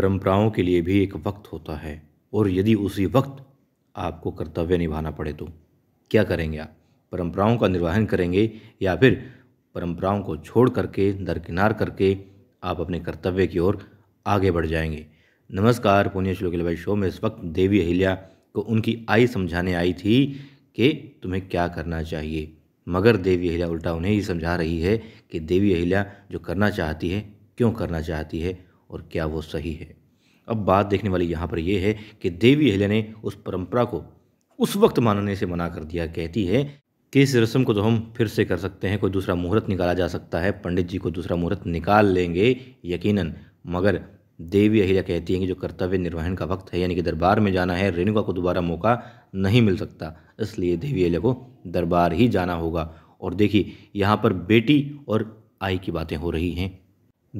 परंपराओं के लिए भी एक वक्त होता है और यदि उसी वक्त आपको कर्तव्य निभाना पड़े तो क्या करेंगे आप? परंपराओं का निर्वहन करेंगे या फिर परंपराओं को छोड़ करके, दरकिनार करके आप अपने कर्तव्य की ओर आगे बढ़ जाएंगे। नमस्कार, पुण्यश्लोक अहिल्याबाई शो में इस वक्त देवी अहिल्या को उनकी आई समझाने आई थी कि तुम्हें क्या करना चाहिए, मगर देवी अहिल्या उल्टा उन्हें ही समझा रही है कि देवी अहिल्या जो करना चाहती है क्यों करना चाहती है और क्या वो सही है। अब बात देखने वाली यहाँ पर यह है कि देवी अहिल्या ने उस परंपरा को उस वक्त मानने से मना कर दिया। कहती है कि इस रस्म को तो हम फिर से कर सकते हैं, कोई दूसरा मुहूर्त निकाला जा सकता है, पंडित जी को दूसरा मुहूर्त निकाल लेंगे यकीनन। मगर देवी अहिल्या कहती हैं कि जो कर्तव्य निर्वहन का वक्त है, यानी कि दरबार में जाना है, रेणुका को दोबारा मौका नहीं मिल सकता, इसलिए देवी अहिल्या को दरबार ही जाना होगा। और देखिए यहाँ पर बेटी और आई की बातें हो रही हैं।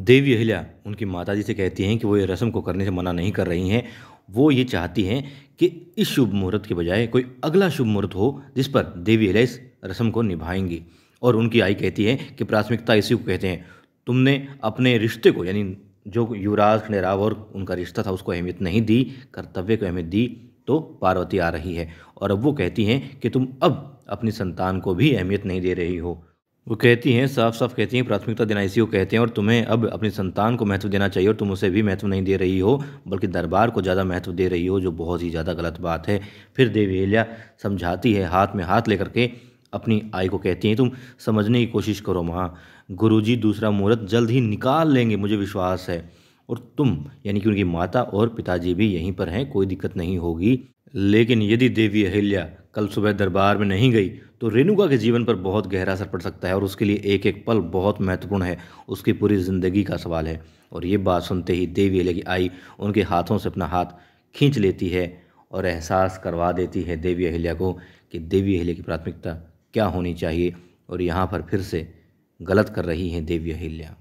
देवी अहिल्या उनकी माताजी से कहती हैं कि वो ये रस्म को करने से मना नहीं कर रही हैं, वो ये चाहती हैं कि इस शुभ मुहूर्त के बजाय कोई अगला शुभ मुहूर्त हो जिस पर देवी अहिल्या इस रस्म को निभाएंगी। और उनकी आई कहती है कि प्राथमिकता इसी को कहते हैं, तुमने अपने रिश्ते को, यानी जो युवराज खंडेराव और उनका रिश्ता था, उसको अहमियत नहीं दी, कर्तव्य को अहमियत दी, तो पार्वती आ रही है। और अब वो कहती हैं कि तुम अब अपनी संतान को भी अहमियत नहीं दे रही हो। वो कहती हैं, साफ साफ कहती हैं, प्राथमिकता देना इसी को कहते हैं और तुम्हें अब अपनी संतान को महत्व देना चाहिए और तुम उसे भी महत्व नहीं दे रही हो, बल्कि दरबार को ज़्यादा महत्व दे रही हो, जो बहुत ही ज़्यादा गलत बात है। फिर देवी अहिल्या समझाती है, हाथ में हाथ लेकर के अपनी आई को कहती हैं, तुम समझने की कोशिश करो माँ, गुरुजी दूसरा मुहूर्त जल्द ही निकाल लेंगे, मुझे विश्वास है। और तुम, यानी कि उनकी माता और पिताजी भी यहीं पर हैं, कोई दिक्कत नहीं होगी। लेकिन यदि देवी अहिल्या कल सुबह दरबार में नहीं गई तो रेणुका के जीवन पर बहुत गहरा असर पड़ सकता है और उसके लिए एक एक पल बहुत महत्वपूर्ण है, उसकी पूरी ज़िंदगी का सवाल है। और ये बात सुनते ही देवी अहिल्या की आई उनके हाथों से अपना हाथ खींच लेती है और एहसास करवा देती है देवी अहिल्या को कि देवी अहिल्या की प्राथमिकता क्या होनी चाहिए। और यहाँ पर फिर से गलत कर रही हैं देवी अहिल्या।